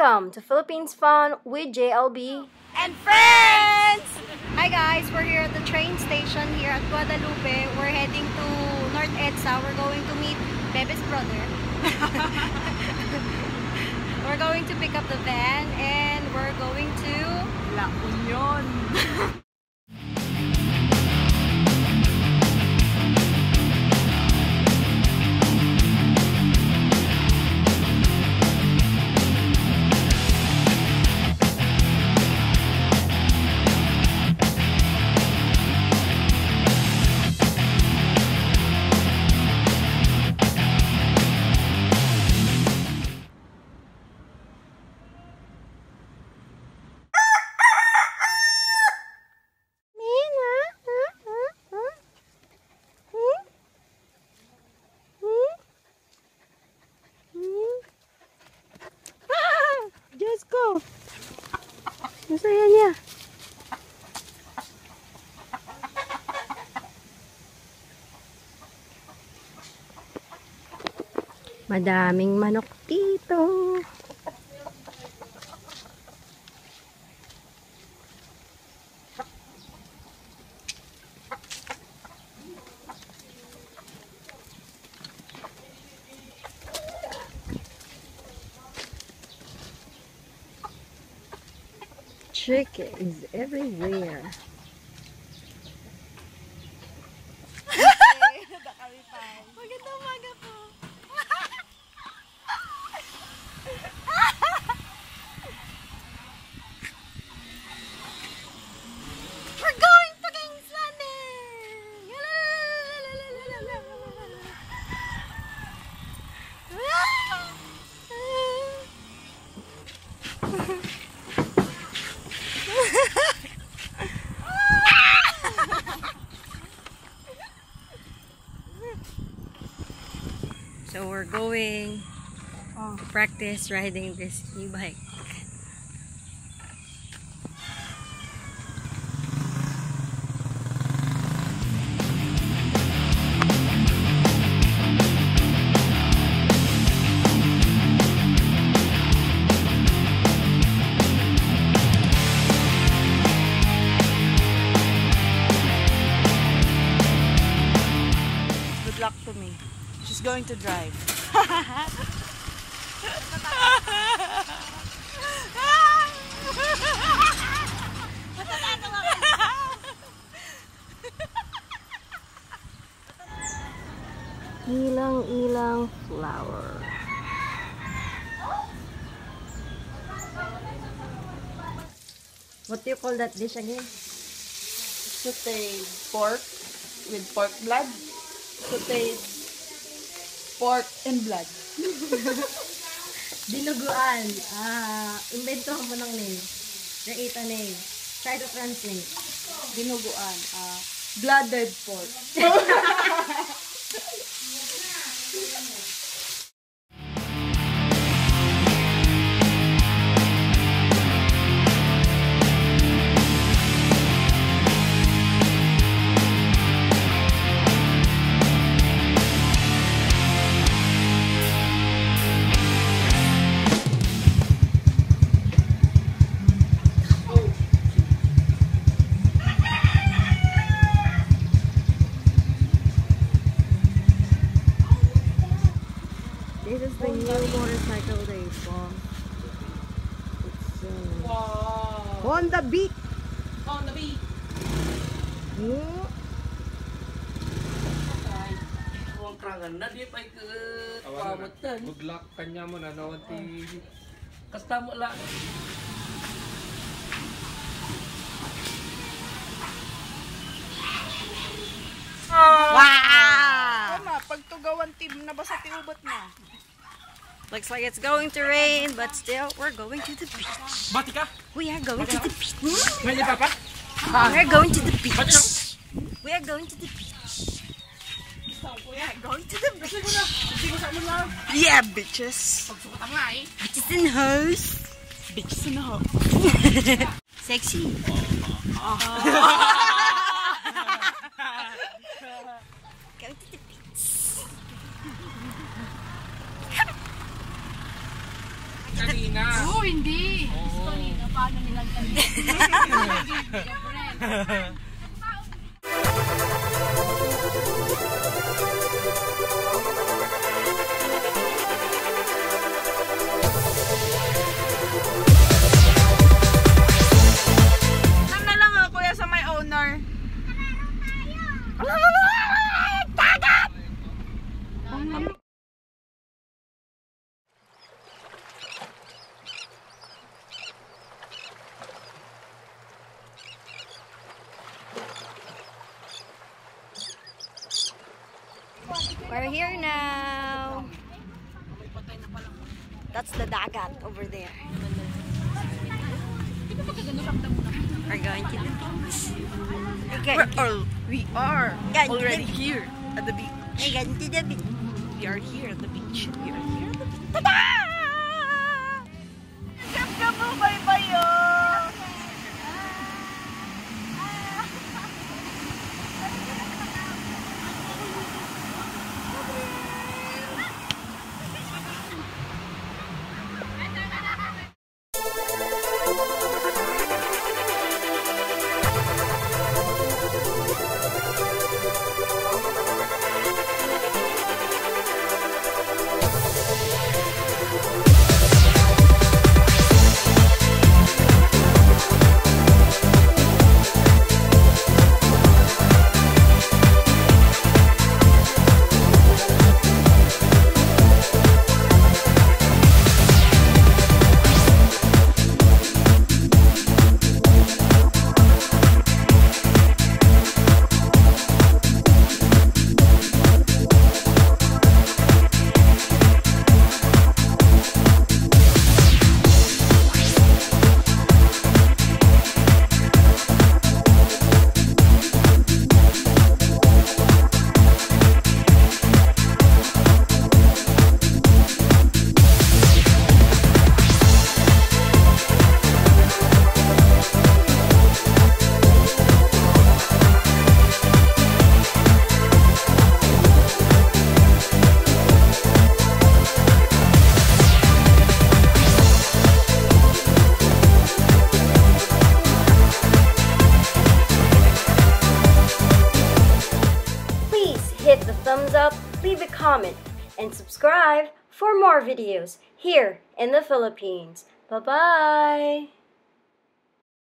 Welcome to Philippines Fun with JLB and friends! Hi guys, we're here at the train station here at Guadalupe. We're heading to North Edsa. We're going to meet Bebe's brother. We're going to pick up the van and we're going to La Union. Masaya niya. Madaming manok dito. Chicken is everywhere. So we're going to practice riding this e-bike. Good luck to me. She's going to drive. Ilang-ilang flower. What do you call that dish again? Sauteed pork with pork blood. Sauteed pork and blood. Dinuguan. Invento mo ng name. Create a name. Try to translate. Dinuguan. Blooded pork. This is the new motorcycle they bought. It's wow. On the beat. On the beat. Good luck kanya mo na nawati. Kasta mo lang. Pagtugawan team na basa tiubot na. Looks like it's going to rain, but still we're going to the beach. Batika? We are going to the beach. We are going to the beach. We are going to the beach. We are going to the beach. Yeah, bitches. Bitches and hoes. Bitches and hoes. Sexy. Go to the beach. Kanina. Oo, hindi. Gusto kanina. Paano nilang kanina? Alam na lang ako kuya sa may owner. Kalaro tayo! We're here now. That's the dagat over there. We're going to the beach. Okay. We are already here at the beach. We're going to the beach. We are here at the beach. We are here at the beach. Ta-da! Hit the thumbs up, leave a comment, and subscribe for more videos here in the Philippines. Bye-bye!